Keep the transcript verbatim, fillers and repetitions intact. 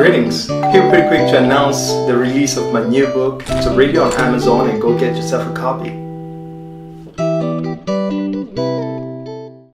Greetings! Here pretty quick to announce the release of my new book. It's already on Amazon and go get yourself a copy.